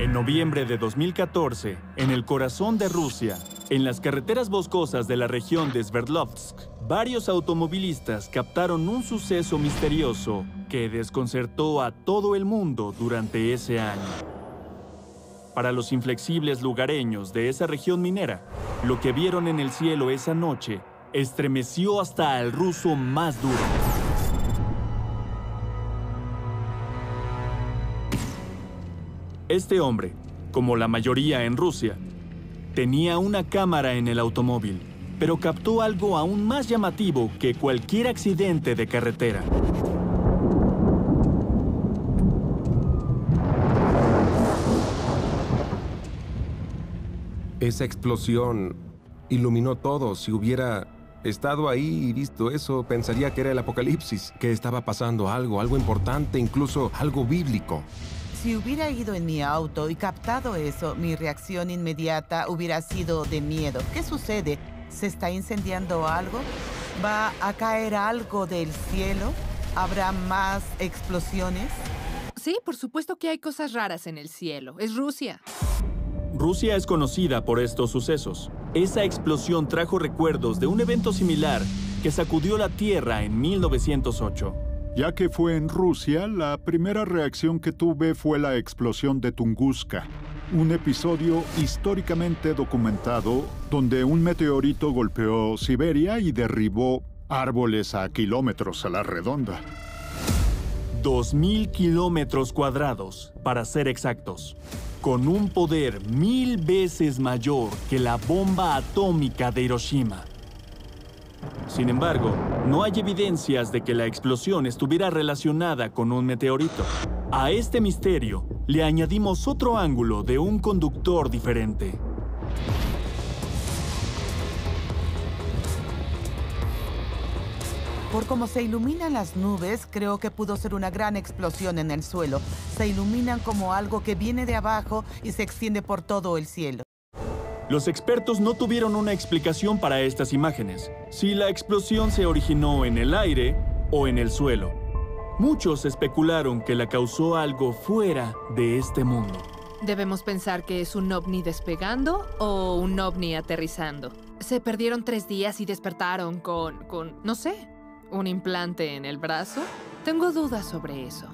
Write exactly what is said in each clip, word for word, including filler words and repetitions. En noviembre de dos mil catorce, en el corazón de Rusia, en las carreteras boscosas de la región de Sverdlovsk, varios automovilistas captaron un suceso misterioso que desconcertó a todo el mundo durante ese año. Para los inflexibles lugareños de esa región minera, lo que vieron en el cielo esa noche estremeció hasta al ruso más duro. Este hombre, como la mayoría en Rusia, tenía una cámara en el automóvil, pero captó algo aún más llamativo que cualquier accidente de carretera. Esa explosión iluminó todo. Si hubiera estado ahí y visto eso, pensaría que era el apocalipsis, que estaba pasando algo, algo importante, incluso algo bíblico. Si hubiera ido en mi auto y captado eso, mi reacción inmediata hubiera sido de miedo. ¿Qué sucede? ¿Se está incendiando algo? ¿Va a caer algo del cielo? ¿Habrá más explosiones? Sí, por supuesto que hay cosas raras en el cielo. Es Rusia. Rusia es conocida por estos sucesos. Esa explosión trajo recuerdos de un evento similar que sacudió la Tierra en mil novecientos ocho. Ya que fue en Rusia, la primera reacción que tuve fue la explosión de Tunguska, un episodio históricamente documentado donde un meteorito golpeó Siberia y derribó árboles a kilómetros a la redonda. dos mil kilómetros cuadrados, para ser exactos, con un poder mil veces mayor que la bomba atómica de Hiroshima. Sin embargo, no hay evidencias de que la explosión estuviera relacionada con un meteorito. A este misterio le añadimos otro ángulo de un conductor diferente. Por cómo se iluminan las nubes, creo que pudo ser una gran explosión en el suelo. Se iluminan como algo que viene de abajo y se extiende por todo el cielo. Los expertos no tuvieron una explicación para estas imágenes, si la explosión se originó en el aire o en el suelo. Muchos especularon que la causó algo fuera de este mundo. Debemos pensar que es un ovni despegando o un ovni aterrizando. Se perdieron tres días y despertaron con, con, no sé, un implante en el brazo. Tengo dudas sobre eso.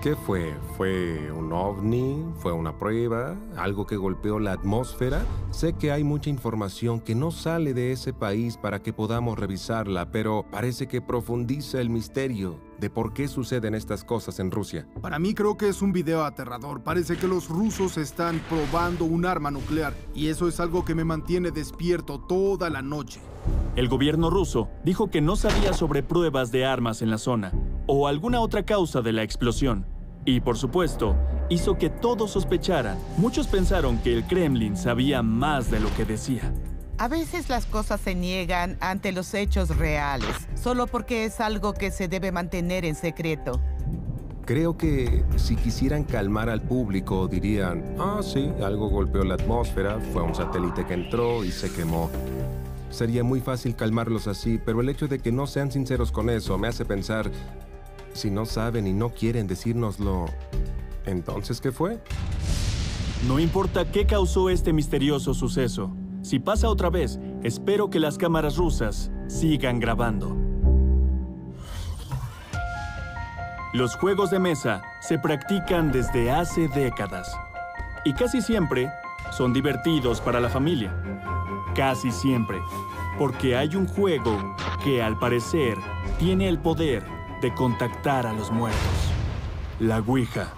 ¿Qué fue? ¿Fue un ovni? ¿Fue una prueba? ¿Algo que golpeó la atmósfera? Sé que hay mucha información que no sale de ese país para que podamos revisarla, pero parece que profundiza el misterio de por qué suceden estas cosas en Rusia. Para mí creo que es un video aterrador. Parece que los rusos están probando un arma nuclear y eso es algo que me mantiene despierto toda la noche. El gobierno ruso dijo que no sabía sobre pruebas de armas en la zona o alguna otra causa de la explosión. Y, por supuesto, hizo que todos sospecharan. Muchos pensaron que el Kremlin sabía más de lo que decía. A veces las cosas se niegan ante los hechos reales, solo porque es algo que se debe mantener en secreto. Creo que si quisieran calmar al público, dirían, ah, sí, algo golpeó la atmósfera, fue un satélite que entró y se quemó. Sería muy fácil calmarlos así, pero el hecho de que no sean sinceros con eso me hace pensar... Si no saben y no quieren decírnoslo, ¿entonces qué fue? No importa qué causó este misterioso suceso. Si pasa otra vez, espero que las cámaras rusas sigan grabando. Los juegos de mesa se practican desde hace décadas. Y casi siempre son divertidos para la familia. Casi siempre. Porque hay un juego que, al parecer, tiene el poder... de contactar a los muertos. La Ouija.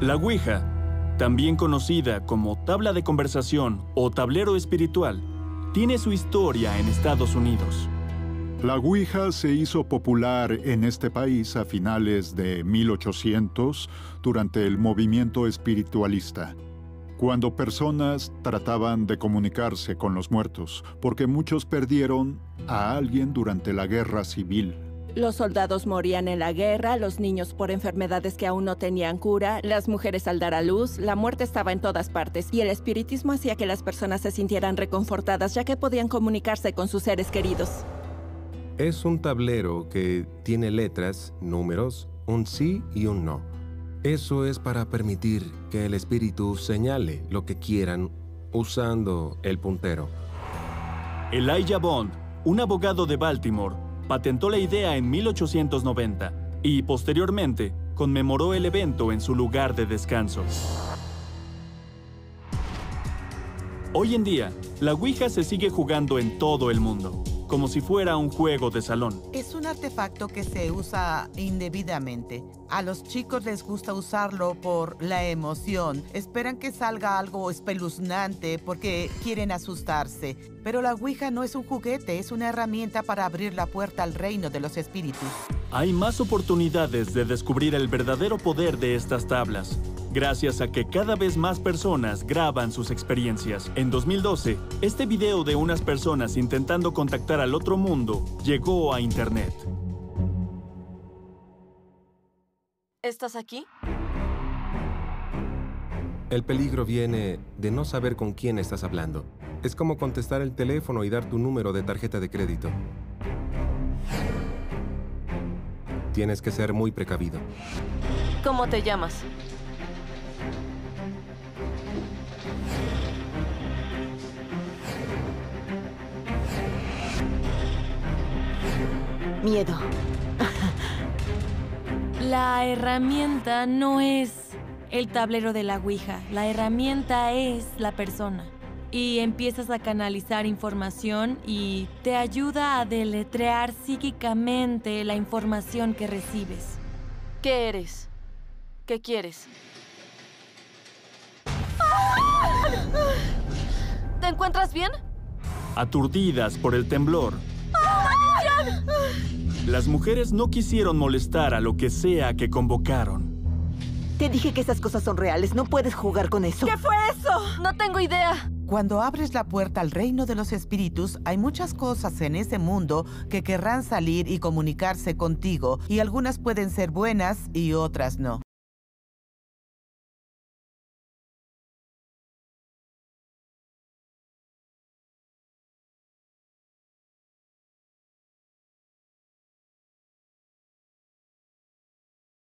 La Ouija, también conocida como tabla de conversación o tablero espiritual, tiene su historia en Estados Unidos. La Ouija se hizo popular en este país a finales de mil ochocientos durante el movimiento espiritualista, cuando personas trataban de comunicarse con los muertos, porque muchos perdieron a alguien durante la guerra civil. Los soldados morían en la guerra, los niños por enfermedades que aún no tenían cura, las mujeres al dar a luz, la muerte estaba en todas partes, y el espiritismo hacía que las personas se sintieran reconfortadas, ya que podían comunicarse con sus seres queridos. Es un tablero que tiene letras, números, un sí y un no. Eso es para permitir que el espíritu señale lo que quieran usando el puntero. Elijah Bond, un abogado de Baltimore, patentó la idea en mil ochocientos noventa y posteriormente conmemoró el evento en su lugar de descanso. Hoy en día, la Ouija se sigue jugando en todo el mundo, como si fuera un juego de salón. Es un artefacto que se usa indebidamente. A los chicos les gusta usarlo por la emoción. Esperan que salga algo espeluznante porque quieren asustarse. Pero la Ouija no es un juguete, es una herramienta para abrir la puerta al reino de los espíritus. Hay más oportunidades de descubrir el verdadero poder de estas tablas, gracias a que cada vez más personas graban sus experiencias. En dos mil doce, este video de unas personas intentando contactar al otro mundo llegó a Internet. ¿Estás aquí? El peligro viene de no saber con quién estás hablando. Es como contestar el teléfono y dar tu número de tarjeta de crédito. Tienes que ser muy precavido. ¿Cómo te llamas? Miedo. La herramienta no es el tablero de la Ouija. La herramienta es la persona. Y empiezas a canalizar información y te ayuda a deletrear psíquicamente la información que recibes. ¿Qué eres? ¿Qué quieres? ¿Te encuentras bien? Aturdidas por el temblor, las mujeres no quisieron molestar a lo que sea que convocaron. Te dije que esas cosas son reales. No puedes jugar con eso. ¿Qué fue eso? No tengo idea. Cuando abres la puerta al reino de los espíritus, hay muchas cosas en ese mundo que querrán salir y comunicarse contigo, y algunas pueden ser buenas y otras no.